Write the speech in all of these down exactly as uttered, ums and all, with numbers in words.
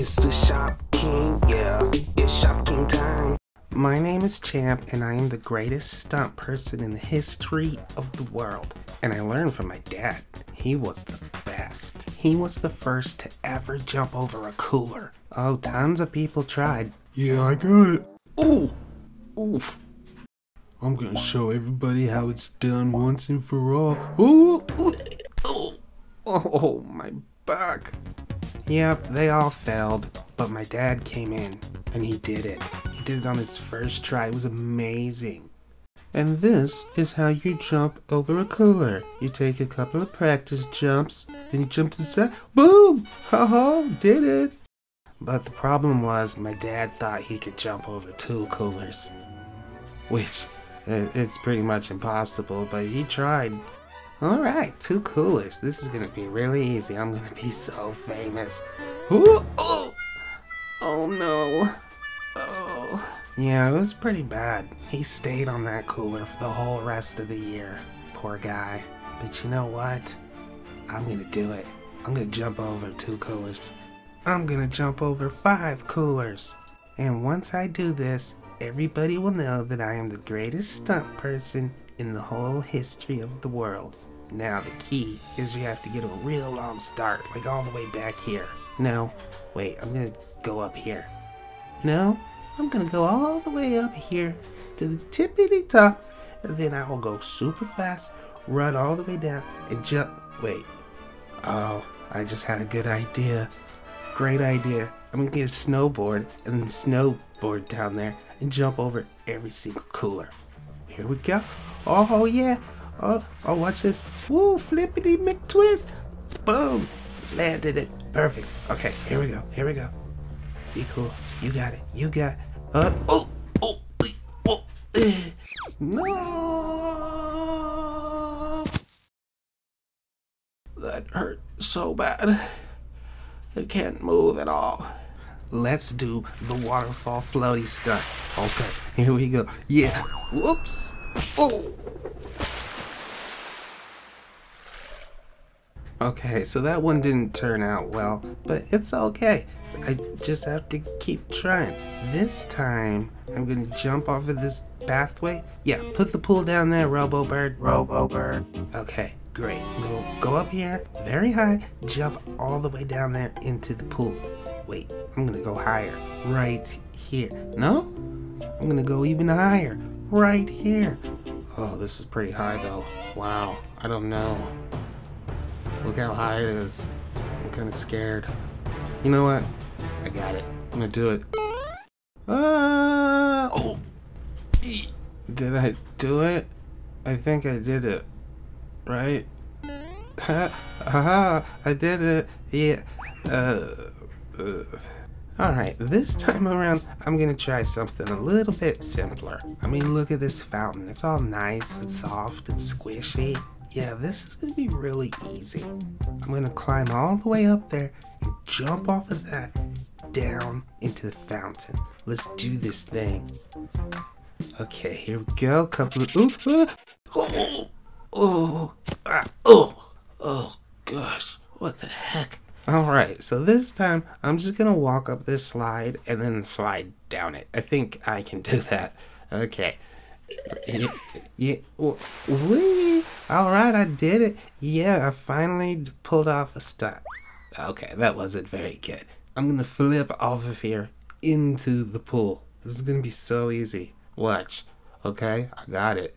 It's the Shop King, yeah, it's Shop King time. My name is Champ and I am the greatest stunt person in the history of the world. And I learned from my dad. He was the best. He was the first to ever jump over a cooler. Oh, tons of people tried. Yeah, I got it. Ooh! Oof. I'm gonna show everybody how it's done once and for all. Ooh! Ooh. Oh. Oh, my back. Yep, they all failed, but my dad came in and he did it. He did it on his first try. It was amazing. And this is how you jump over a cooler. You take a couple of practice jumps, then you jump to the side. Boom! Ho ho! Did it! But the problem was, my dad thought he could jump over two coolers. Which, it's pretty much impossible, but he tried. Alright, two coolers. This is gonna be really easy. I'm gonna be so famous. Ooh, oh! Oh no. Oh. Yeah, it was pretty bad. He stayed on that cooler for the whole rest of the year. Poor guy. But you know what? I'm gonna do it. I'm gonna jump over two coolers. I'm gonna jump over five coolers. And once I do this, everybody will know that I am the greatest stunt person in the whole history of the world. Now the key is you have to get a real long start, like all the way back here. No, wait, I'm gonna go up here. No? I'm gonna go all the way up here to the tippity top, and then I will go super fast, run all the way down, and jump. Wait. Oh, I just had a good idea. Great idea. I'm gonna get a snowboard and then snowboard down there and jump over every single cooler. Here we go. Oh, yeah. Oh, oh, watch this. Woo, flippity McTwist. Boom. Landed it. Perfect. Okay, here we go. Here we go. Be cool. You got it. You got it. Uh, oh, oh, oh, oh. No. That hurt so bad. I can't move at all. Let's do the waterfall floaty stunt. Okay, here we go. Yeah. Whoops. Oh. Okay, so that one didn't turn out well, but it's okay. I just have to keep trying. This time, I'm gonna jump off of this pathway. Yeah, put the pool down there, Robo Bird. Robo Bird. Okay, great. We'll go up here, very high, jump all the way down there into the pool. Wait, I'm gonna go higher, right here. No? I'm gonna go even higher, right here. Oh, this is pretty high though. Wow, I don't know. Look how high it is. I'm kinda scared. You know what? I got it. I'm gonna do it. Ah! Oh! Did I do it? I think I did it. Right? Haha! I did it! Yeah. Uh, uh. Alright, this time around, I'm gonna try something a little bit simpler. I mean, look at this fountain. It's all nice and soft and squishy. Yeah, this is gonna be really easy. I'm gonna climb all the way up there and jump off of that down into the fountain. Let's do this thing. Okay, here we go. Couple of ooh, ah, oh, oh, ah, oh, oh, gosh, what the heck? All right, so this time I'm just gonna walk up this slide and then slide down it. I think I can do that. Okay. Yeah, yeah, wee. All right, I did it. Yeah, I finally pulled off a stunt. Okay, that wasn't very good. I'm gonna flip off of here into the pool. This is gonna be so easy. Watch. Okay, I got it.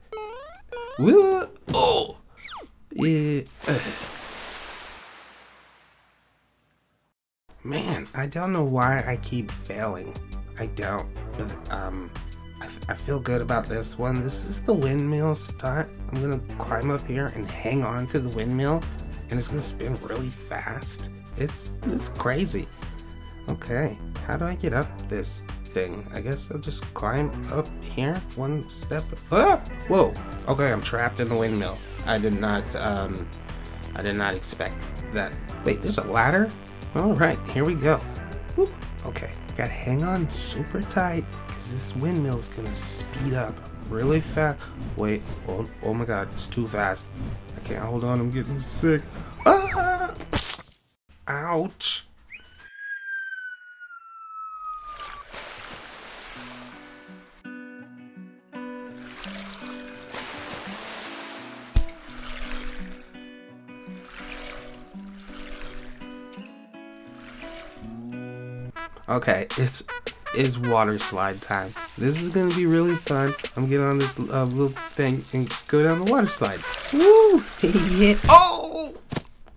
Woo! Oh, yeah. Man, I don't know why I keep failing. I don't. But um. I, f I feel good about this one. This is the windmill stunt. I'm gonna climb up here and hang on to the windmill, and it's gonna spin really fast. It's it's crazy. Okay, how do I get up this thing? I guess I'll just climb up here one step. Ah! Whoa. Okay, I'm trapped in the windmill. I did not um, I did not expect that. Wait, there's a ladder? All right, here we go. Woo. Okay, gotta hang on super tight because this windmill's gonna speed up really fast. Wait, oh, oh my god, it's too fast. I can't hold on, I'm getting sick. Ah! Ouch. Okay, it's it's water slide time. This is gonna be really fun. I'm getting on this uh, little thing and go down the water slide. Woo! Yeah. Oh!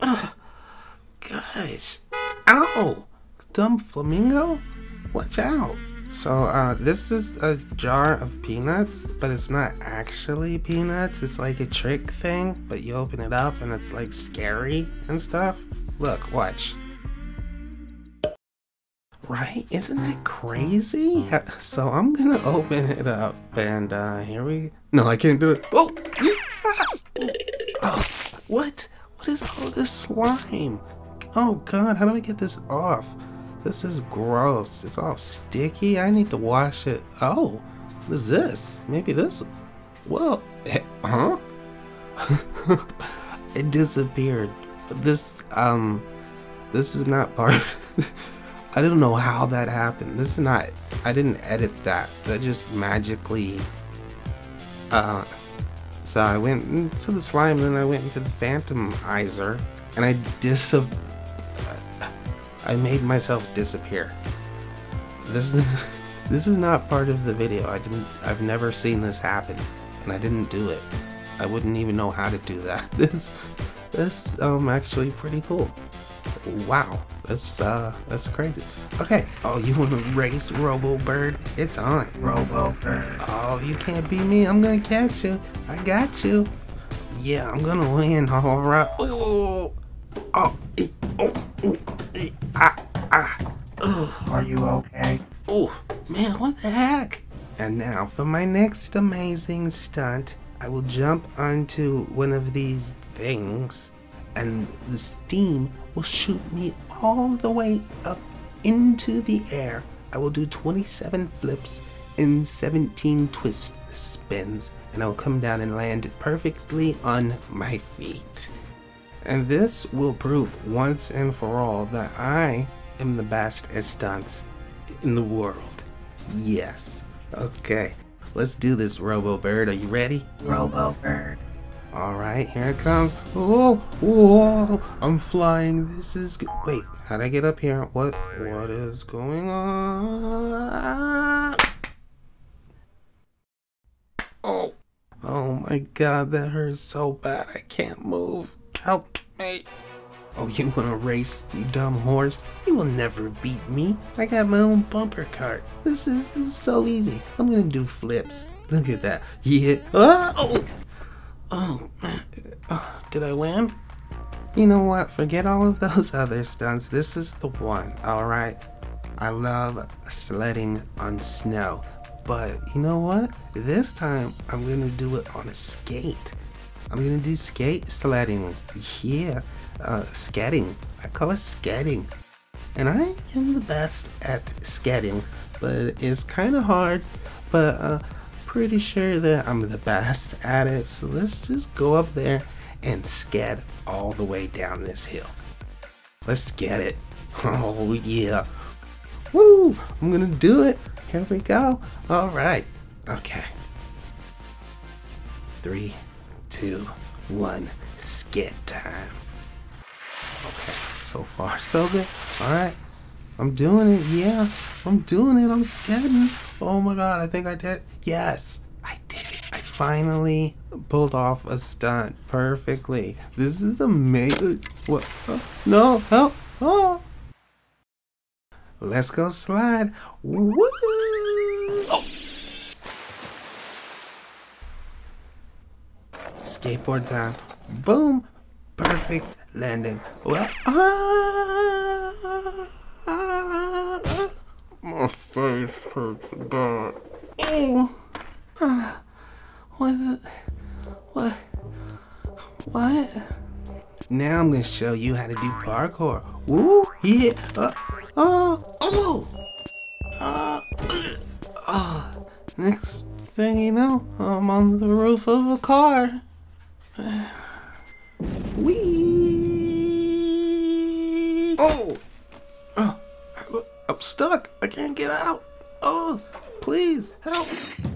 Ugh. Gosh! Ow! Dumb flamingo! Watch out! So uh, this is a jar of peanuts, but it's not actually peanuts. It's like a trick thing, but you open it up and it's like scary and stuff. Look, watch. Right? Isn't that crazy? So I'm gonna open it up and uh, here we... No, I can't do it. Oh! Oh! What? What is all this slime? Oh God, how do I get this off? This is gross. It's all sticky. I need to wash it. Oh, what is this? Maybe this. Well, huh? It disappeared. This, um, this is not part. I don't know how that happened. This is not. I didn't edit that. That just magically. Uh, so I went into the slime, then I went into the phantomizer, and I disap. I made myself disappear. This is this is not part of the video. I didn't. I've never seen this happen, and I didn't do it. I wouldn't even know how to do that. This this um actually pretty cool. Wow, that's uh that's crazy. Okay. Oh, you want to race Robo Bird? It's on. Robo Bird. Oh, you can't beat me. I'm gonna catch you. I got you. Yeah, I'm gonna win. All right. Oh. Oh. It, oh. Ooh. Ah, ah. Ugh. Are you okay? Oh, man, what the heck? And now for my next amazing stunt, I will jump onto one of these things and the steam will shoot me all the way up into the air. I will do twenty-seven flips and seventeen twist spins and I will come down and land perfectly on my feet. And this will prove once and for all that I am the best at stunts in the world. Yes. Okay. Let's do this, Robo Bird. Are you ready? Robo Bird. Alright, here it comes. Whoa! Whoa! I'm flying. This is good. Wait, how'd I get up here? What? What is going on? Oh! Oh my God, that hurts so bad. I can't move. Help me. Oh, you wanna race, you dumb horse? You will never beat me. I got my own bumper cart. This is, this is so easy. I'm gonna do flips. Look at that. Yeah. Oh! Oh. Oh. Did I win? You know what? Forget all of those other stunts. This is the one, alright? I love sledding on snow. But you know what? This time, I'm gonna do it on a skate. I'm gonna do skate sledding, yeah, uh, skating, I call it skating, and I am the best at skating, but it's kind of hard, but uh, pretty sure that I'm the best at it, so let's just go up there and skat all the way down this hill. Let's get it, oh yeah, woo, I'm gonna do it, here we go, alright, okay, three, two, one, skit time. Okay, so far so good. Alright, I'm doing it, yeah. I'm doing it, I'm skidding. Oh my God, I think I did. Yes, I did it. I finally pulled off a stunt perfectly. This is amazing. What? Oh, no, help. Oh. Let's go slide. Woo! Skateboard time. Boom. Perfect landing. Well, ah, ah, ah. My face hurts bad. Oh. Ah. What the, what? What? Now I'm going to show you how to do parkour. Woo. Yeah. Uh, oh. Oh. Uh, oh. Next thing you know, I'm on the roof of a car. Wee! Oh! Oh! I'm stuck! I can't get out! Oh! Please! Help!